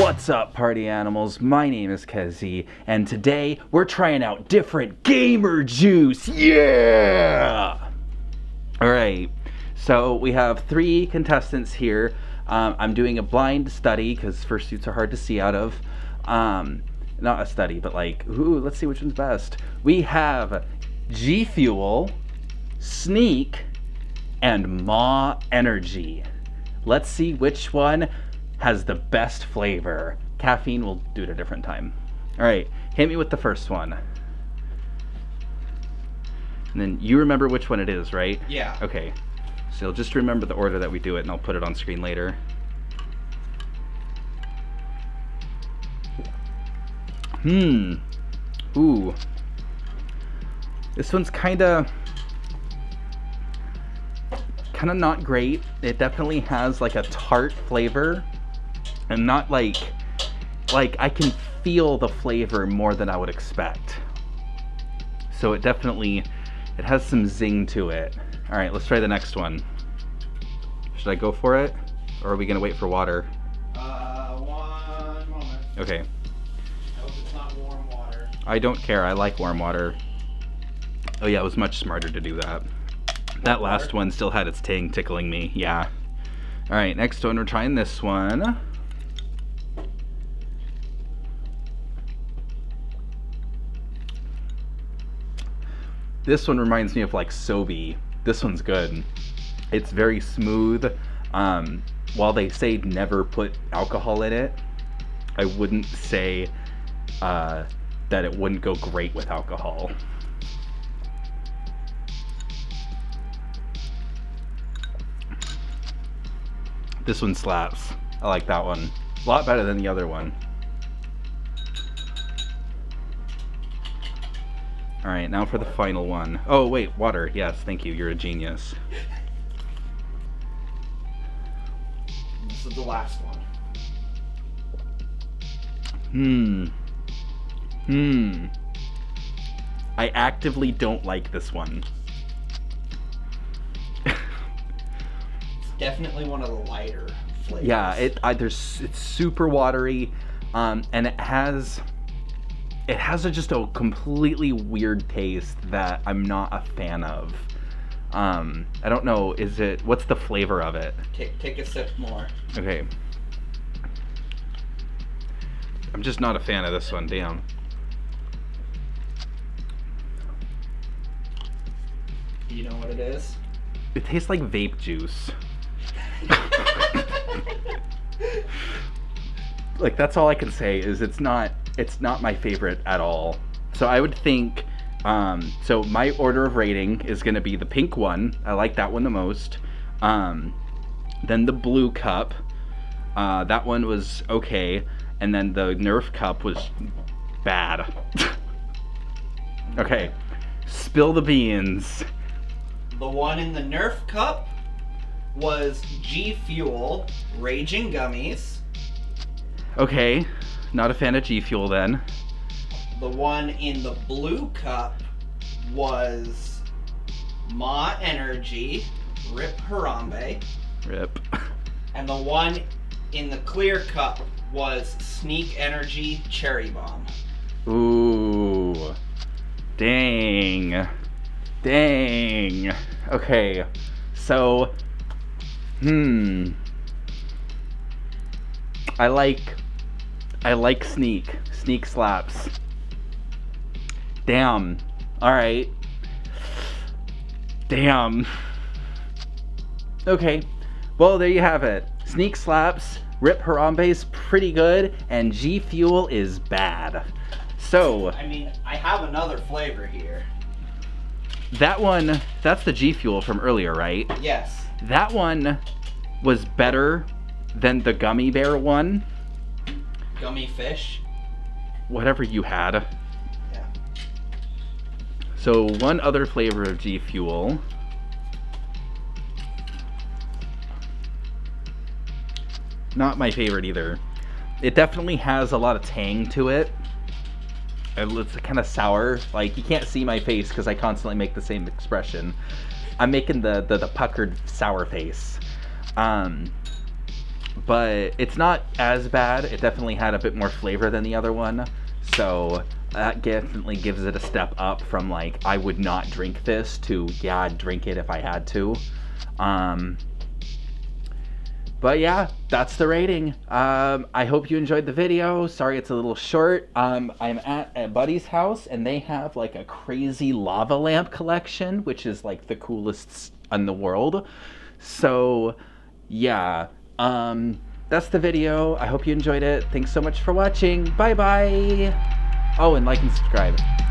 What's up, party animals? My name is Kezzie, and today we're trying out different gamer juice. Yeah! All right, so we have three contestants here. I'm doing a blind study because fursuits are hard to see out of. Not a study, but like, ooh, let's see which one's best. We have G Fuel, Sneak, and Maw Energy. Let's see which one has the best flavor. Caffeine will do it a different time. All right, hit me with the first one. And then you remember which one it is, right? Yeah. Okay, so you'll just remember the order that we do it and I'll put it on screen later. Ooh. This one's kind of not great. It definitely has like a tart flavor, and not like I can feel the flavor more than I would expect. So it definitely, it has some zing to it. All right, let's try the next one. Should I go for it, or are we gonna wait for water? One moment. Okay. I hope it's not warm water. I don't care, I like warm water. Oh yeah, it was much smarter to do that. That last one still had its ting tickling me, yeah. All right, next one, we're trying this one. This one reminds me of like Sovi. This one's good. It's very smooth. While they say never put alcohol in it, I wouldn't say that it wouldn't go great with alcohol. This one slaps. I like that one. A lot better than the other one. All right, now for the final one. Oh wait, water. Yes, thank you. You're a genius. This is the last one. I actively don't like this one. Definitely one of the lighter flavors. Yeah, it's super watery, and it has just a completely weird taste that I'm not a fan of. I don't know. What's the flavor of it? Take a sip more. Okay. I'm just not a fan of this one. Damn. You know what it is? It tastes like vape juice. Like, that's all I can say is it's not my favorite at all. So I would think, so my order of rating is gonna be the pink one. I like that one the most. Then the blue cup, that one was okay. And then the Nerf cup was bad. Okay, spill the beans. The one in the Nerf cup was G Fuel, Raging Gummies. Okay, not a fan of G Fuel then. The one in the blue cup was Maw Energy, Rip Harambe. Rip. And the one in the clear cup was Sneak Energy, Cherry Bomb. Ooh, dang. Okay, so I like Sneak. Sneak slaps. Damn. All right. Damn. Okay. Well, there you have it. Sneak slaps, Rip Harambe's pretty good, and G Fuel is bad. So, I mean, I have another flavor here. That one, that's the G Fuel from earlier, right? Yes. That one was better than the gummy bear one. Gummy fish? Whatever you had. Yeah. So one other flavor of G Fuel. Not my favorite either. It definitely has a lot of tang to it. It's kind of sour. Like, you can't see my face because I constantly make the same expression. I'm making the puckered sour face. but it's not as bad. It definitely had a bit more flavor than the other one, so that definitely gives it a step up from like, I would not drink this to, yeah, I'd drink it if I had to. But yeah, that's the rating. I hope you enjoyed the video. Sorry it's a little short. I'm at a buddy's house and they have like a crazy lava lamp collection, which is like the coolest in the world. So yeah, that's the video. I hope you enjoyed it. Thanks so much for watching. Bye bye. Oh, and like and subscribe.